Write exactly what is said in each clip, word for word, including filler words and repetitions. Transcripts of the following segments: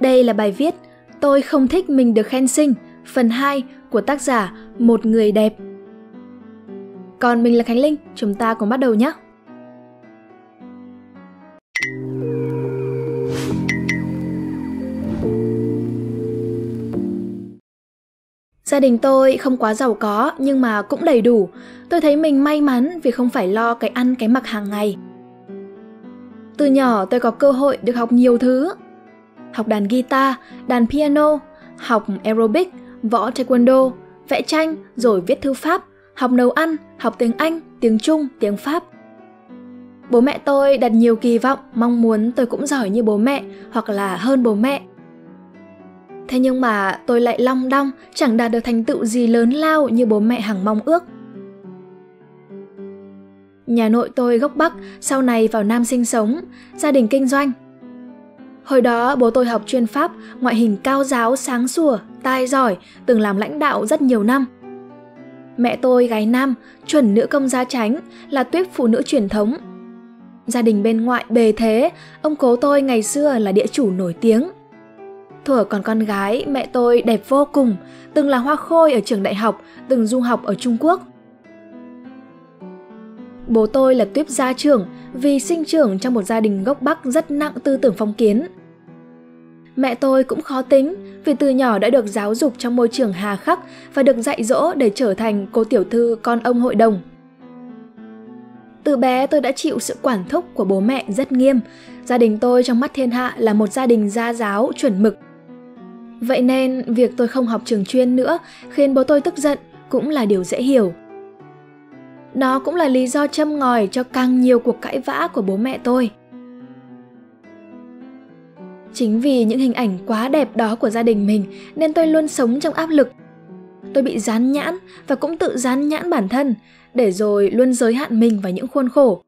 Đây là bài viết Tôi không thích mình được khen xinh, phần hai của tác giả Một Người Đẹp. Còn mình là Khánh Linh, chúng ta cùng bắt đầu nhé! Gia đình tôi không quá giàu có nhưng mà cũng đầy đủ. Tôi thấy mình may mắn vì không phải lo cái ăn cái mặc hàng ngày. Từ nhỏ tôi có cơ hội được học nhiều thứ. Học đàn guitar, đàn piano, học aerobic, võ taekwondo, vẽ tranh rồi viết thư pháp, học nấu ăn, học tiếng Anh, tiếng Trung, tiếng Pháp. Bố mẹ tôi đặt nhiều kỳ vọng, mong muốn tôi cũng giỏi như bố mẹ hoặc là hơn bố mẹ. Thế nhưng mà tôi lại long đong, chẳng đạt được thành tựu gì lớn lao như bố mẹ hằng mong ước. Nhà nội tôi gốc Bắc, sau này vào Nam sinh sống, gia đình kinh doanh. Hồi đó bố tôi học chuyên Pháp, ngoại hình cao ráo, sáng sủa, tài giỏi, từng làm lãnh đạo rất nhiều năm. Mẹ tôi gái Nam, chuẩn nữ công gia chánh, là tuýp phụ nữ truyền thống. Gia đình bên ngoại bề thế, ông cố tôi ngày xưa là địa chủ nổi tiếng. Thuở còn con gái, mẹ tôi đẹp vô cùng, từng là hoa khôi ở trường đại học, từng du học ở Trung Quốc. Bố tôi là tuýp gia trưởng vì sinh trưởng trong một gia đình gốc Bắc rất nặng tư tưởng phong kiến. Mẹ tôi cũng khó tính vì từ nhỏ đã được giáo dục trong môi trường hà khắc và được dạy dỗ để trở thành cô tiểu thư con ông hội đồng. Từ bé tôi đã chịu sự quản thúc của bố mẹ rất nghiêm, gia đình tôi trong mắt thiên hạ là một gia đình gia giáo chuẩn mực. Vậy nên việc tôi không học trường chuyên nữa khiến bố tôi tức giận cũng là điều dễ hiểu. Nó cũng là lý do châm ngòi cho càng nhiều cuộc cãi vã của bố mẹ tôi. Chính vì những hình ảnh quá đẹp đó của gia đình mình nên tôi luôn sống trong áp lực. Tôi bị dán nhãn và cũng tự dán nhãn bản thân, để rồi luôn giới hạn mình vào những khuôn khổ.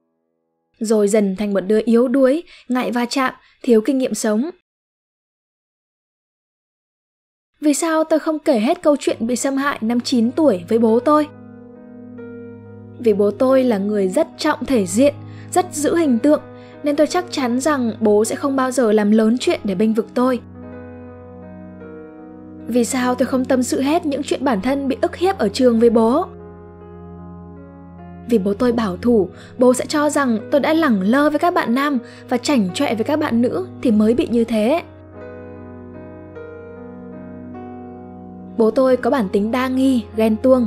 Rồi dần thành một đứa yếu đuối, ngại va chạm, thiếu kinh nghiệm sống. Vì sao tôi không kể hết câu chuyện bị xâm hại năm chín tuổi với bố tôi? Vì bố tôi là người rất trọng thể diện, rất giữ hình tượng, nên tôi chắc chắn rằng bố sẽ không bao giờ làm lớn chuyện để bênh vực tôi. Vì sao tôi không tâm sự hết những chuyện bản thân bị ức hiếp ở trường với bố? Vì bố tôi bảo thủ, bố sẽ cho rằng tôi đã lẳng lơ với các bạn nam và chảnh chọe với các bạn nữ thì mới bị như thế. Bố tôi có bản tính đa nghi, ghen tuông.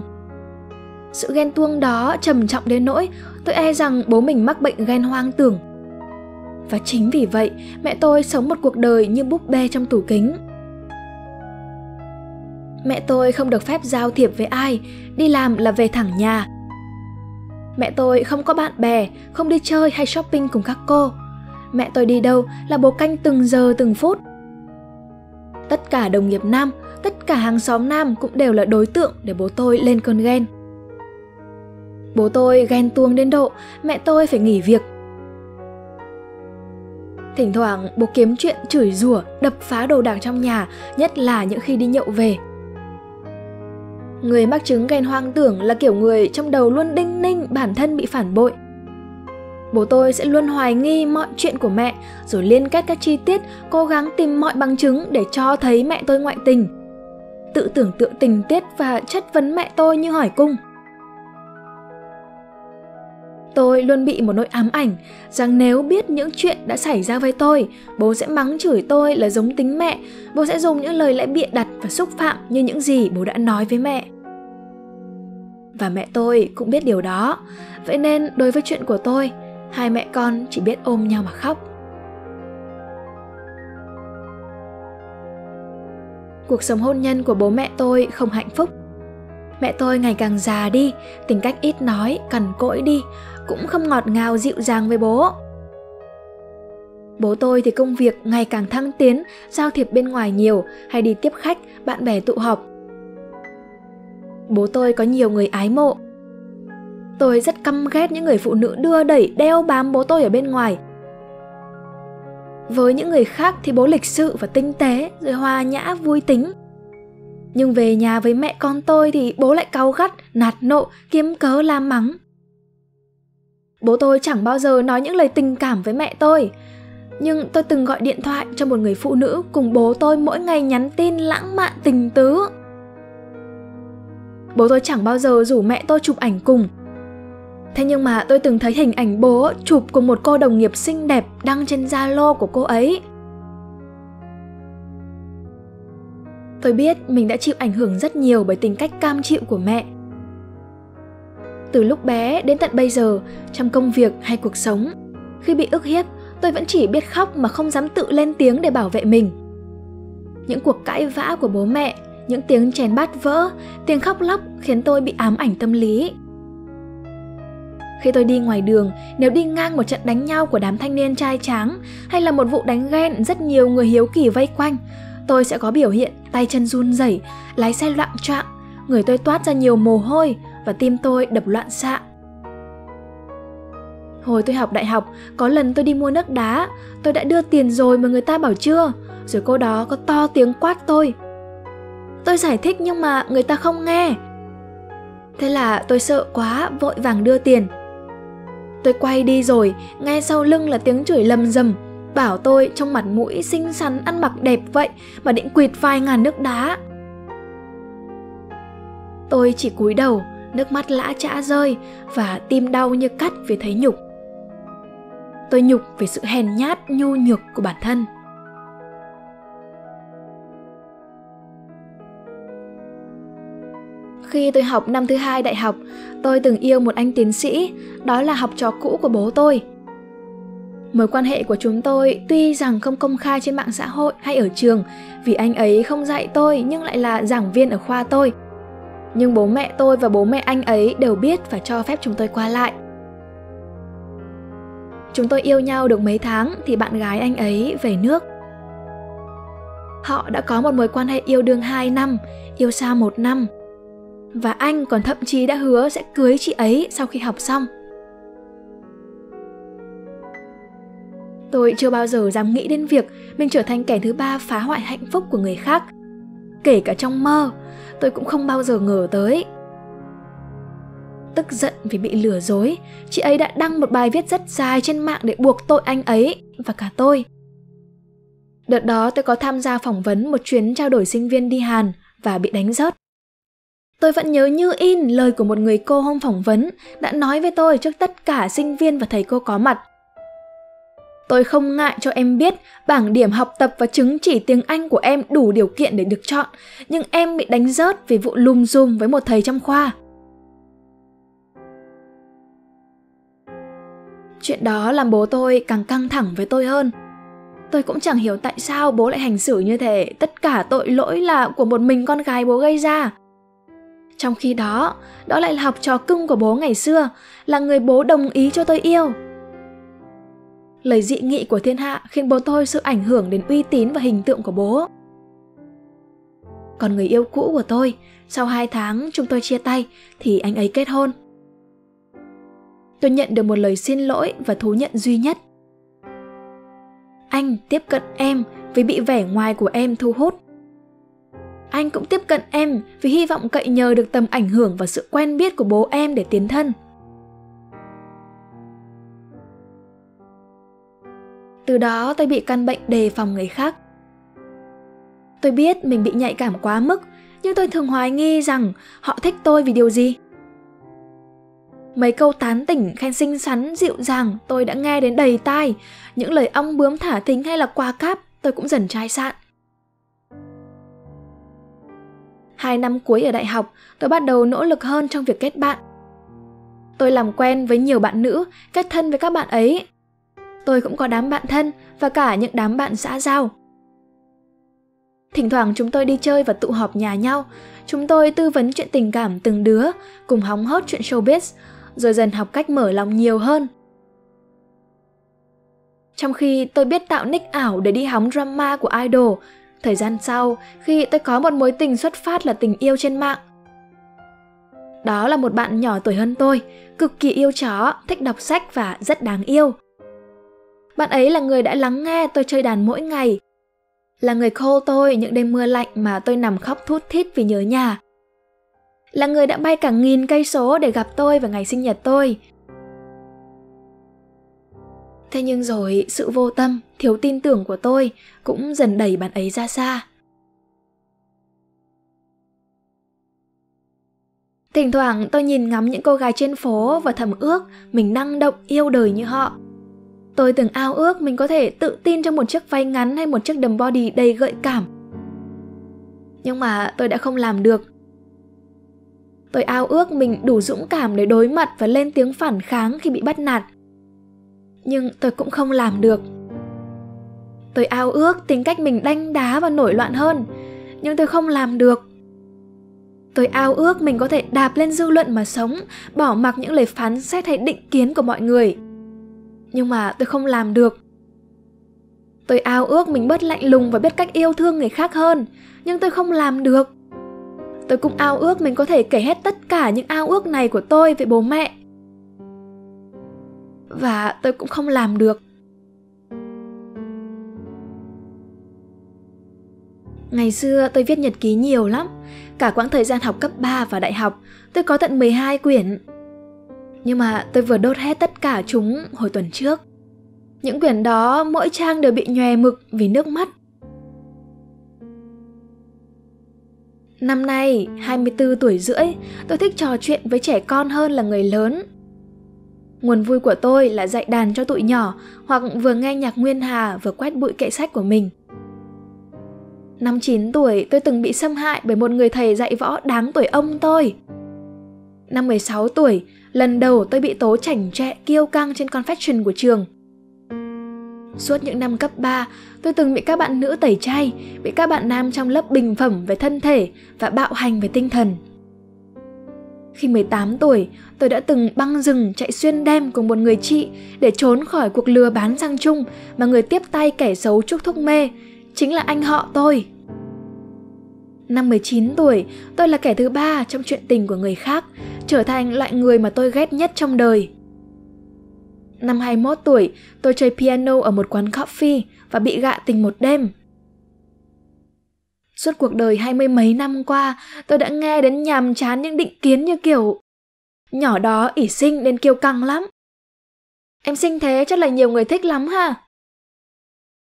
Sự ghen tuông đó trầm trọng đến nỗi tôi e rằng bố mình mắc bệnh ghen hoang tưởng. Và chính vì vậy mẹ tôi sống một cuộc đời như búp bê trong tủ kính. Mẹ tôi không được phép giao thiệp với ai, đi làm là về thẳng nhà. Mẹ tôi không có bạn bè, không đi chơi hay shopping cùng các cô. Mẹ tôi đi đâu là bố canh từng giờ từng phút. Tất cả đồng nghiệp nam, tất cả hàng xóm nam cũng đều là đối tượng để bố tôi lên cơn ghen. Bố tôi ghen tuông đến độ mẹ tôi phải nghỉ việc. Thỉnh thoảng bố kiếm chuyện chửi rủa, đập phá đồ đạc trong nhà, nhất là những khi đi nhậu về. Người mắc chứng ghen hoang tưởng là kiểu người trong đầu luôn đinh ninh bản thân bị phản bội. Bố tôi sẽ luôn hoài nghi mọi chuyện của mẹ, rồi liên kết các chi tiết, cố gắng tìm mọi bằng chứng để cho thấy mẹ tôi ngoại tình. Tự tưởng tượng tình tiết và chất vấn mẹ tôi như hỏi cung. Tôi luôn bị một nỗi ám ảnh rằng nếu biết những chuyện đã xảy ra với tôi, bố sẽ mắng chửi tôi là giống tính mẹ, bố sẽ dùng những lời lẽ bịa đặt và xúc phạm như những gì bố đã nói với mẹ. Và mẹ tôi cũng biết điều đó, vậy nên đối với chuyện của tôi, hai mẹ con chỉ biết ôm nhau mà khóc. Cuộc sống hôn nhân của bố mẹ tôi không hạnh phúc. Mẹ tôi ngày càng già đi, tính cách ít nói, cằn cỗi đi, cũng không ngọt ngào dịu dàng với bố. Bố tôi thì công việc ngày càng thăng tiến, giao thiệp bên ngoài nhiều, hay đi tiếp khách, bạn bè tụ họp. Bố tôi có nhiều người ái mộ. Tôi rất căm ghét những người phụ nữ đưa đẩy, đeo bám bố tôi ở bên ngoài. Với những người khác thì bố lịch sự và tinh tế, rồi hòa nhã, vui tính. Nhưng về nhà với mẹ con tôi thì bố lại cáu gắt, nạt nộ, kiếm cớ la mắng. Bố tôi chẳng bao giờ nói những lời tình cảm với mẹ tôi. nhưng tôi từng gọi điện thoại cho một người phụ nữ cùng bố tôi mỗi ngày nhắn tin lãng mạn tình tứ. Bố tôi chẳng bao giờ rủ mẹ tôi chụp ảnh cùng. Thế nhưng mà tôi từng thấy hình ảnh bố chụp cùng một cô đồng nghiệp xinh đẹp đăng trên Zalo của cô ấy. Tôi biết mình đã chịu ảnh hưởng rất nhiều bởi tính cách cam chịu của mẹ. Từ lúc bé đến tận bây giờ, trong công việc hay cuộc sống, khi bị ức hiếp, tôi vẫn chỉ biết khóc mà không dám tự lên tiếng để bảo vệ mình. Những cuộc cãi vã của bố mẹ, những tiếng chén bát vỡ, tiếng khóc lóc khiến tôi bị ám ảnh tâm lý. Khi tôi đi ngoài đường, nếu đi ngang một trận đánh nhau của đám thanh niên trai tráng hay là một vụ đánh ghen rất nhiều người hiếu kỳ vây quanh, tôi sẽ có biểu hiện tay chân run rẩy, lái xe loạng choạng, người tôi toát ra nhiều mồ hôi và tim tôi đập loạn xạ. Hồi tôi học đại học, có lần tôi đi mua nước đá, tôi đã đưa tiền rồi mà người ta bảo chưa, rồi cô đó có to tiếng quát tôi. Tôi giải thích nhưng mà người ta không nghe. Thế là tôi sợ quá, vội vàng đưa tiền. Tôi quay đi rồi, nghe sau lưng là tiếng chửi lầm rầm, bảo tôi trong mặt mũi xinh xắn ăn mặc đẹp vậy mà định quỵt vài ngàn nước đá. Tôi chỉ cúi đầu, nước mắt lã chã rơi và tim đau như cắt vì thấy nhục. Tôi nhục vì sự hèn nhát nhu nhược của bản thân. Khi tôi học năm thứ hai đại học, tôi từng yêu một anh tiến sĩ, đó là học trò cũ của bố tôi. Mối quan hệ của chúng tôi tuy rằng không công khai trên mạng xã hội hay ở trường, vì anh ấy không dạy tôi nhưng lại là giảng viên ở khoa tôi. Nhưng bố mẹ tôi và bố mẹ anh ấy đều biết và cho phép chúng tôi qua lại. Chúng tôi yêu nhau được mấy tháng thì bạn gái anh ấy về nước. Họ đã có một mối quan hệ yêu đương hai năm, yêu xa một năm. Và anh còn thậm chí đã hứa sẽ cưới chị ấy sau khi học xong. Tôi chưa bao giờ dám nghĩ đến việc mình trở thành kẻ thứ ba phá hoại hạnh phúc của người khác. Kể cả trong mơ, tôi cũng không bao giờ ngờ tới. Tức giận vì bị lừa dối, chị ấy đã đăng một bài viết rất dài trên mạng để buộc tội anh ấy và cả tôi. Đợt đó tôi có tham gia phỏng vấn một chuyến trao đổi sinh viên đi Hàn và bị đánh rớt. Tôi vẫn nhớ như in lời của một người cô hôm phỏng vấn đã nói với tôi trước tất cả sinh viên và thầy cô có mặt. Tôi không ngại cho em biết bảng điểm học tập và chứng chỉ tiếng Anh của em đủ điều kiện để được chọn, nhưng em bị đánh rớt vì vụ lùm xùm với một thầy trong khoa. Chuyện đó làm bố tôi càng căng thẳng với tôi hơn. Tôi cũng chẳng hiểu tại sao bố lại hành xử như thế, tất cả tội lỗi là của một mình con gái bố gây ra. Trong khi đó, đó lại là học trò cưng của bố ngày xưa, là người bố đồng ý cho tôi yêu. Lời dị nghị của thiên hạ khiến bố tôi sự ảnh hưởng đến uy tín và hình tượng của bố. Còn người yêu cũ của tôi, sau hai tháng chúng tôi chia tay thì anh ấy kết hôn. Tôi nhận được một lời xin lỗi và thú nhận duy nhất. Anh tiếp cận em vì bị vẻ ngoài của em thu hút. Anh cũng tiếp cận em vì hy vọng cậy nhờ được tầm ảnh hưởng và sự quen biết của bố em để tiến thân. Từ đó tôi bị căn bệnh đề phòng người khác. Tôi biết mình bị nhạy cảm quá mức, nhưng tôi thường hoài nghi rằng họ thích tôi vì điều gì. Mấy câu tán tỉnh, khen xinh xắn, dịu dàng tôi đã nghe đến đầy tai. Những lời ong bướm thả thính hay là qua cáp tôi cũng dần chai sạn. Hai năm cuối ở đại học, tôi bắt đầu nỗ lực hơn trong việc kết bạn. Tôi làm quen với nhiều bạn nữ, kết thân với các bạn ấy. Tôi cũng có đám bạn thân và cả những đám bạn xã giao. Thỉnh thoảng chúng tôi đi chơi và tụ họp nhà nhau. Chúng tôi tư vấn chuyện tình cảm từng đứa, cùng hóng hớt chuyện showbiz, rồi dần học cách mở lòng nhiều hơn. Trong khi tôi biết tạo nick ảo để đi hóng drama của idol, thời gian sau, khi tôi có một mối tình xuất phát là tình yêu trên mạng. Đó là một bạn nhỏ tuổi hơn tôi, cực kỳ yêu chó, thích đọc sách và rất đáng yêu. Bạn ấy là người đã lắng nghe tôi chơi đàn mỗi ngày, là người call tôi những đêm mưa lạnh mà tôi nằm khóc thút thít vì nhớ nhà, là người đã bay cả nghìn cây số để gặp tôi vào ngày sinh nhật tôi. Thế nhưng rồi sự vô tâm, thiếu tin tưởng của tôi cũng dần đẩy bạn ấy ra xa. Thỉnh thoảng tôi nhìn ngắm những cô gái trên phố và thầm ước mình năng động yêu đời như họ. Tôi từng ao ước mình có thể tự tin trong một chiếc váy ngắn hay một chiếc đầm body đầy gợi cảm. Nhưng mà tôi đã không làm được. Tôi ao ước mình đủ dũng cảm để đối mặt và lên tiếng phản kháng khi bị bắt nạt. Nhưng tôi cũng không làm được. Tôi ao ước tính cách mình đanh đá và nổi loạn hơn. Nhưng tôi không làm được. Tôi ao ước mình có thể đạp lên dư luận mà sống, bỏ mặc những lời phán xét hay định kiến của mọi người. Nhưng mà tôi không làm được. Tôi ao ước mình bớt lạnh lùng và biết cách yêu thương người khác hơn. Nhưng tôi không làm được. Tôi cũng ao ước mình có thể kể hết tất cả những ao ước này của tôi với bố mẹ. Và tôi cũng không làm được. Ngày xưa tôi viết nhật ký nhiều lắm. Cả quãng thời gian học cấp ba và đại học, tôi có tận mười hai quyển. Nhưng mà tôi vừa đốt hết tất cả chúng hồi tuần trước. Những quyển đó mỗi trang đều bị nhòe mực vì nước mắt. Năm nay, hai mươi tư tuổi rưỡi, tôi thích trò chuyện với trẻ con hơn là người lớn. Nguồn vui của tôi là dạy đàn cho tụi nhỏ hoặc vừa nghe nhạc Nguyên Hà vừa quét bụi kệ sách của mình. Năm chín tuổi, tôi từng bị xâm hại bởi một người thầy dạy võ đáng tuổi ông tôi. Năm mười sáu tuổi, lần đầu tôi bị tố chảnh chọe kiêu căng trên confession của trường. Suốt những năm cấp ba, tôi từng bị các bạn nữ tẩy chay, bị các bạn nam trong lớp bình phẩm về thân thể và bạo hành về tinh thần. Khi mười tám tuổi, tôi đã từng băng rừng chạy xuyên đêm cùng một người chị để trốn khỏi cuộc lừa bán sang Trung mà người tiếp tay kẻ xấu chuốc thuốc mê, chính là anh họ tôi. Năm mười chín tuổi, tôi là kẻ thứ ba trong chuyện tình của người khác, trở thành loại người mà tôi ghét nhất trong đời. Năm hai mươi mốt tuổi, tôi chơi piano ở một quán coffee và bị gạ tình một đêm. Suốt cuộc đời hai mươi mấy năm qua, tôi đã nghe đến nhàm chán những định kiến như kiểu nhỏ đó ỷ xinh nên kiêu căng lắm. Em xinh thế chắc là nhiều người thích lắm ha.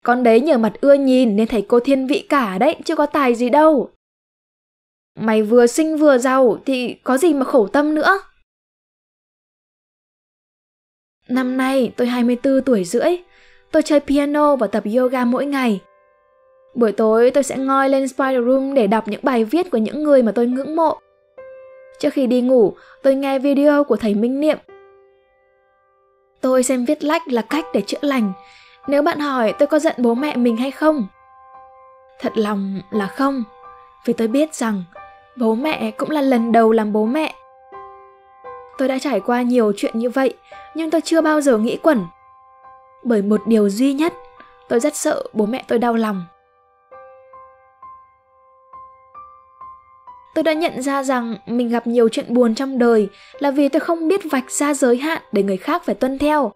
Con đấy nhờ mặt ưa nhìn nên thầy cô thiên vị cả đấy, chứ có tài gì đâu. Mày vừa xinh vừa giàu thì có gì mà khổ tâm nữa. Năm nay tôi hai mươi tư tuổi rưỡi, tôi chơi piano và tập yoga mỗi ngày. Buổi tối tôi sẽ ngồi lên Spiderum để đọc những bài viết của những người mà tôi ngưỡng mộ. Trước khi đi ngủ, tôi nghe video của thầy Minh Niệm. Tôi xem viết lách là cách để chữa lành. Nếu bạn hỏi tôi có giận bố mẹ mình hay không? Thật lòng là không, vì tôi biết rằng bố mẹ cũng là lần đầu làm bố mẹ. Tôi đã trải qua nhiều chuyện như vậy, nhưng tôi chưa bao giờ nghĩ quẩn. Bởi một điều duy nhất, tôi rất sợ bố mẹ tôi đau lòng. Tôi đã nhận ra rằng mình gặp nhiều chuyện buồn trong đời là vì tôi không biết vạch ra giới hạn để người khác phải tuân theo.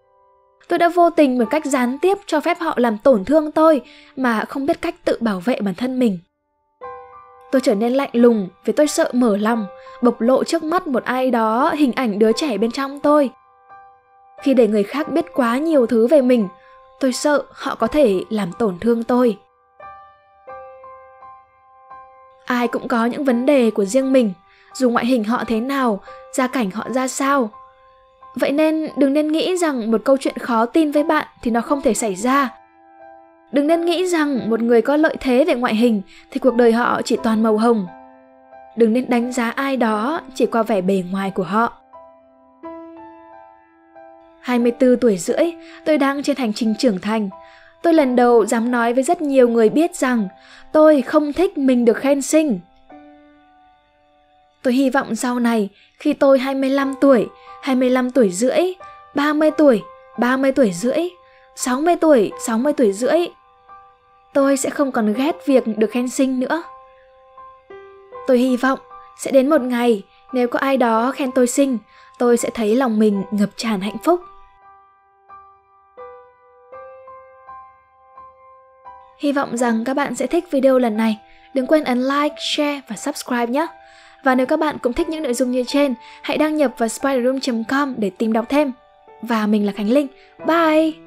Tôi đã vô tình một cách gián tiếp cho phép họ làm tổn thương tôi mà không biết cách tự bảo vệ bản thân mình. Tôi trở nên lạnh lùng vì tôi sợ mở lòng, bộc lộ trước mắt một ai đó hình ảnh đứa trẻ bên trong tôi. Khi để người khác biết quá nhiều thứ về mình, tôi sợ họ có thể làm tổn thương tôi. Ai cũng có những vấn đề của riêng mình, dù ngoại hình họ thế nào, gia cảnh họ ra sao. Vậy nên đừng nên nghĩ rằng một câu chuyện khó tin với bạn thì nó không thể xảy ra. Đừng nên nghĩ rằng một người có lợi thế về ngoại hình thì cuộc đời họ chỉ toàn màu hồng. Đừng nên đánh giá ai đó chỉ qua vẻ bề ngoài của họ. hai mươi tư tuổi rưỡi, tôi đang trên hành trình trưởng thành. Tôi lần đầu dám nói với rất nhiều người biết rằng tôi không thích mình được khen xinh. Tôi hy vọng sau này, khi tôi hai mươi lăm tuổi, hai mươi lăm tuổi rưỡi, ba mươi tuổi, ba mươi tuổi rưỡi, sáu mươi tuổi, sáu mươi tuổi rưỡi, tôi sẽ không còn ghét việc được khen xinh nữa. Tôi hy vọng sẽ đến một ngày, nếu có ai đó khen tôi xinh, tôi sẽ thấy lòng mình ngập tràn hạnh phúc. Hy vọng rằng các bạn sẽ thích video lần này. Đừng quên ấn like, share và subscribe nhé. Và nếu các bạn cũng thích những nội dung như trên, hãy đăng nhập vào spiderum chấm com để tìm đọc thêm. Và mình là Khánh Linh. Bye!